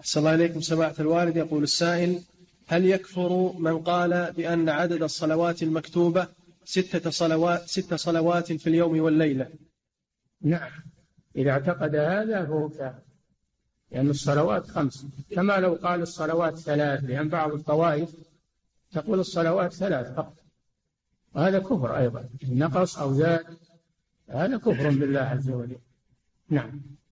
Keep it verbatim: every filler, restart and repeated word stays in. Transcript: أحسن الله إليكم سماحة الوالد. يقول السائل: هل يكفر من قال بأن عدد الصلوات المكتوبة ستة صلوات, ستة صلوات في اليوم والليلة؟ نعم، إذا اعتقد هذا فهو كافر، لأن الصلوات خمس، كما لو قال الصلوات ثلاث، لأن بعض الطوائف تقول الصلوات ثلاث فقط، وهذا كفر أيضا، نقص أو زاد هذا كفر بالله عز وجل. نعم.